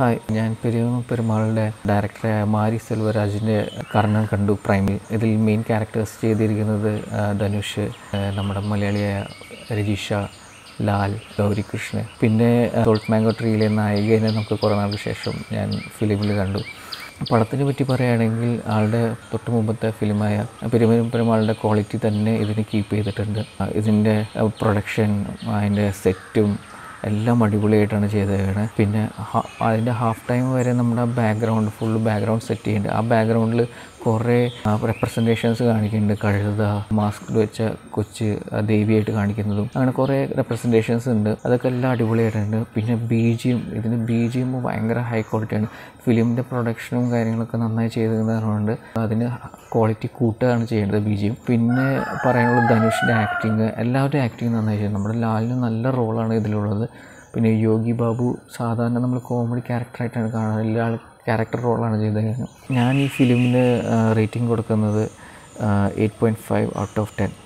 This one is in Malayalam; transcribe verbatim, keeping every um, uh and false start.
ഹായ്, ഞാൻ പെരിയ പെരുമാളുടെ ഡയറക്ടറായ മാരി സെൽവരാജിൻ്റെ കർണൻ കണ്ടു പ്രൈമിൽ. ഇതിൽ മെയിൻ ക്യാരക്ടേഴ്സ് ചെയ്തിരിക്കുന്നത് ധനുഷ്, നമ്മുടെ മലയാളിയായ രജീഷ ലാൽ, ഗൗരി കൃഷ്ണൻ, പിന്നെ സോൾട്ട് മാംഗോ ട്രീയിലെ നായികനെ നമുക്ക് കുറേ നാളിന് ശേഷം ഞാൻ ഫിലിമിൽ കണ്ടു. പടത്തിനെ പറ്റി പറയുകയാണെങ്കിൽ ആളുടെ തൊട്ട് മുമ്പത്തെ ഫിലിമായ പെരുമാളുടെ ക്വാളിറ്റി തന്നെ ഇതിന് കീപ്പ് ചെയ്തിട്ടുണ്ട്. ഇതിൻ്റെ പ്രൊഡക്ഷൻ, അതിൻ്റെ സെറ്റും എല്ലാം അടിപൊളിയായിട്ടാണ് ചെയ്തതാണ്. പിന്നെ അതിൻ്റെ ഹാഫ് ടൈം വരെ നമ്മുടെ ബാക്ക്ഗ്രൗണ്ട് ഫുൾ ബാക്ക്ഗ്രൗണ്ട് സെറ്റ് ചെയ്യുന്നുണ്ട്. ആ ബാക്ക്ഗ്രൗണ്ടിൽ കുറേ റെപ്രസെൻറ്റേഷൻസ് കാണിക്കുന്നുണ്ട്. കഴുത മാസ്ക് വെച്ച കൊച്ച് ദേവിയായിട്ട് കാണിക്കുന്നതും അങ്ങനെ കുറേ റെപ്രസെൻറ്റേഷൻസ് ഉണ്ട്. അതൊക്കെ എല്ലാം അടിപൊളിയായിട്ടുണ്ട്. പിന്നെ ബി ജിയും ഇതിന് ബി ജിയും ഭയങ്കര ഹൈ ക്വാളിറ്റിയാണ്. ഫിലിമിൻ്റെ പ്രൊഡക്ഷനും കാര്യങ്ങളൊക്കെ നന്നായി ചെയ്തിരുന്നതുകൊണ്ട് അതിന് ക്വാളിറ്റി കൂട്ടുകയാണ് ചെയ്യേണ്ടത് ബി ജിയും. പിന്നെ പറയാനുള്ളത് ധനുഷിൻ്റെ ആക്ടിങ്, എല്ലാവരുടെയും ആക്ടിങ് നന്നായി ചെയ്തു. നമ്മുടെ ലാലിന് നല്ല റോളാണ് ഇതിലുള്ളത്. പിന്നെ യോഗി ബാബു സാധാരണ നമ്മൾ കോമഡി ക്യാരക്ടറായിട്ടാണ് കാണുന്നത്, എല്ലാ ക്യാരക്ടർ റോളാണ് ചെയ്തത്. ഞാൻ ഈ ഫിലിമിന് റേറ്റിംഗ് കൊടുക്കുന്നത് eight point five out of ten.